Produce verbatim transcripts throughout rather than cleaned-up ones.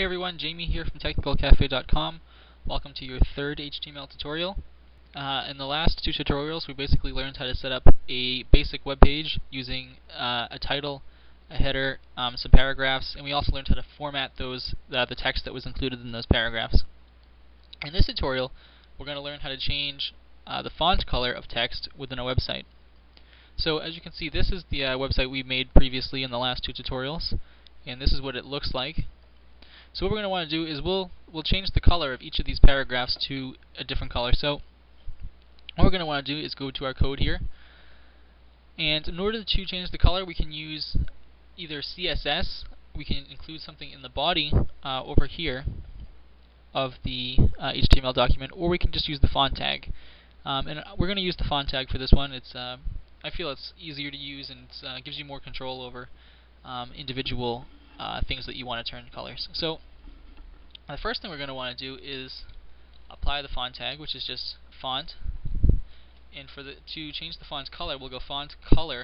Hey everyone, Jamie here from technical cafe dot com. Welcome to your third H T M L tutorial. Uh, in the last two tutorials we basically learned how to set up a basic web page using uh, a title, a header, um, some paragraphs, and we also learned how to format those uh, the text that was included in those paragraphs. In this tutorial we're going to learn how to change uh, the font color of text within a website. So as you can see, this is the uh, website we made previously in the last two tutorials, and this is what it looks like. So what we're going to want to do is we'll we'll change the color of each of these paragraphs to a different color. So what we're going to want to do is go to our code here, and in order to change the color we can use either C S S, we can include something in the body uh, over here of the uh, H T M L document, or we can just use the font tag. Um, and we're going to use the font tag for this one. It's uh, I feel it's easier to use, and it uh, gives you more control over um, individual Uh, things that you want to turn colors. So the first thing we're going to want to do is apply the font tag, which is just font, and for the to change the font's color we'll go font color.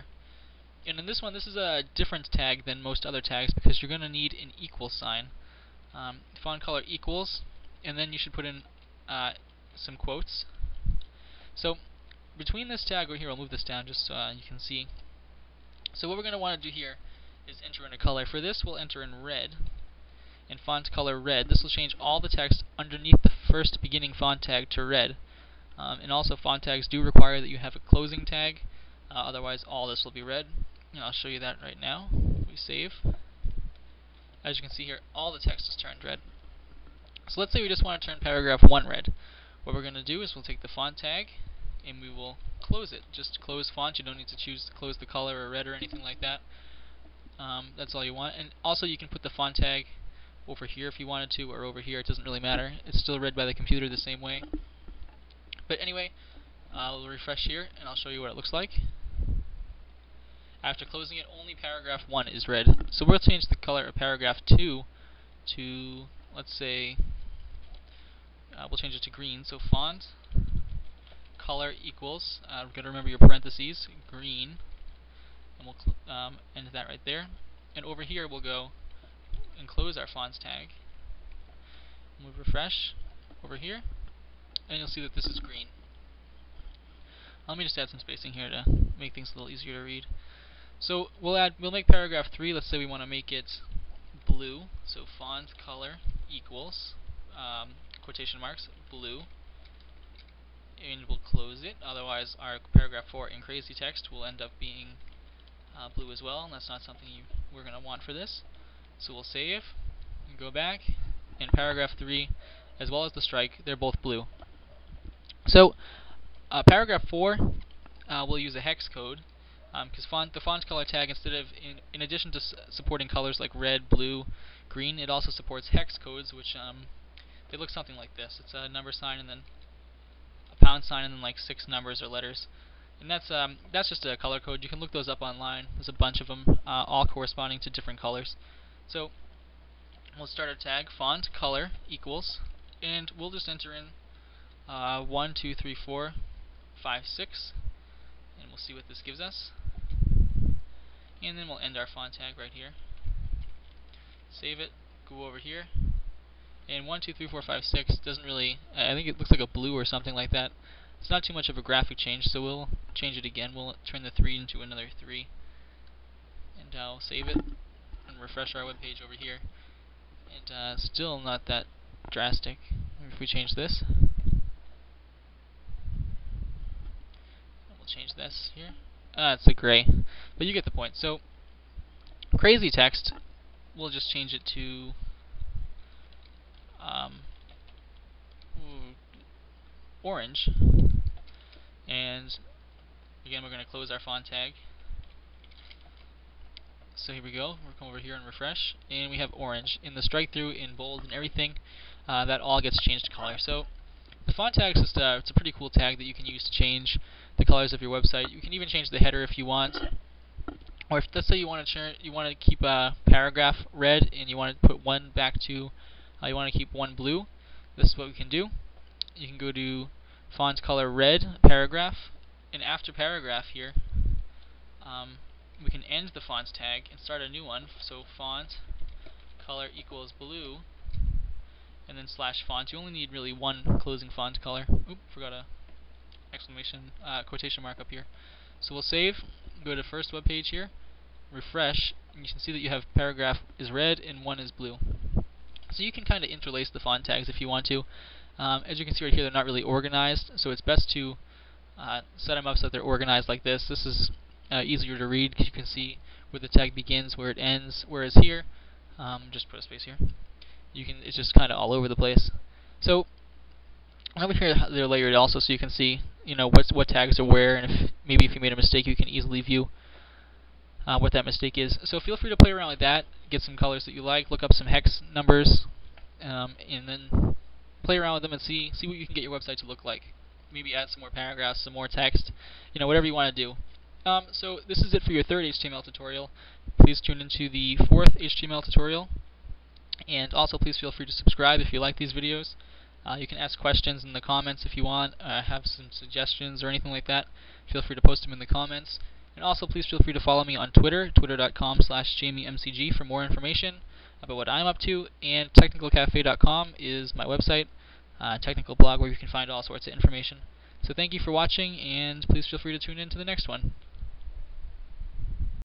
And in this one, this is a different tag than most other tags because you're going to need an equal sign. Um, font color equals, and then you should put in uh, some quotes. So between this tag over here, I'll move this down just so uh, you can see. So what we're going to want to do here is enter in a color. For this we'll enter in red, and font color red. This will change all the text underneath the first beginning font tag to red. Um, and also font tags do require that you have a closing tag, uh, otherwise all this will be red. And I'll show you that right now. We save. As you can see here, all the text is turned red. So let's say we just want to turn paragraph one red. What we're going to do is we'll take the font tag and we will close it. Just close font. You don't need to choose to close the color or red or anything like that. Um, that's all you want. And also you can put the font tag over here if you wanted to, or over here. It doesn't really matter. It's still read by the computer the same way. But anyway, I'll refresh here and I'll show you what it looks like. After closing it, only paragraph one is red. So we'll change the color of paragraph two to, let's say, uh, we'll change it to green. So font color equals, uh, we've got to remember your parentheses, green. And we'll um, end that right there. And over here we'll go and close our fonts tag. We'll refresh over here, and you'll see that this is green. Let me just add some spacing here to make things a little easier to read. So we'll add, we'll make paragraph three. Let's say we want to make it blue. So font color equals um, quotation marks blue, and we'll close it. Otherwise, our paragraph four in crazy text will end up being Uh, blue as well, and that's not something you, we're going to want for this. So we'll save and go back, and paragraph three as well as the strike, they're both blue. So uh, paragraph four uh, we'll use a hex code because um, font, the font color tag, instead of in, in addition to s supporting colors like red, blue, green, it also supports hex codes, which um, they look something like this. It's a number sign and then a pound sign and then like six numbers or letters. And that's um, that's just a color code. You can look those up online. There's a bunch of them, uh, all corresponding to different colors. So we'll start our tag, font color equals, and we'll just enter in uh, one, two, three, four, five, six, and we'll see what this gives us. And then we'll end our font tag right here. Save it. Go over here, and one, two, three, four, five, six doesn't really. I think it looks like a blue or something like that. It's not too much of a graphic change, so we'll change it again. We'll turn the three into another three, and I'll save it and refresh our web page over here. And uh, still not that drastic. If we change this, we'll change this here. Ah, it's a gray, but you get the point. So crazy text, we'll just change it to um, orange. And again, we're going to close our font tag. So here we go. We'll come over here and refresh, and we have orange. In the strike through, in bold, and everything, uh, that all gets changed to color. So the font tag is uh, it's a pretty cool tag that you can use to change the colors of your website. You can even change the header if you want, or if let's say you want to you want to keep a paragraph red and you want to put one back to, uh, you want to keep one blue. This is what we can do. You can go to font color red paragraph, and after paragraph here um, we can end the fonts tag and start a new one. So font color equals blue, and then slash font. You only need really one closing font color. Oop, forgot a exclamation, uh, quotation mark up here. So we'll save, go to first web page here, refresh, and you can see that you have paragraph is red and one is blue. So you can kind of interlace the font tags if you want to. Um, as you can see right here, they're not really organized, so it's best to uh, set them up so that they're organized like this. This is uh, easier to read because you can see where the tag begins, where it ends, whereas here, um, just put a space here, you can, it's just kind of all over the place. So over here they're layered also, so you can see, you know, what's, what tags are where, and if, maybe if you made a mistake, you can easily view uh, what that mistake is. So feel free to play around with that, get some colors that you like, look up some hex numbers, um, and then play around with them and see see what you can get your website to look like. Maybe add some more paragraphs, some more text, you know, whatever you want to do. Um, so this is it for your third H T M L tutorial. Please tune into the fourth H T M L tutorial, and also please feel free to subscribe if you like these videos. Uh, you can ask questions in the comments if you want, uh, have some suggestions or anything like that. Feel free to post them in the comments. And also please feel free to follow me on Twitter, twitter dot com slash Jamie M C G, for more information about what I'm up to, and technical cafe dot com is my website, uh, technical blog where you can find all sorts of information. So thank you for watching, and please feel free to tune in to the next one.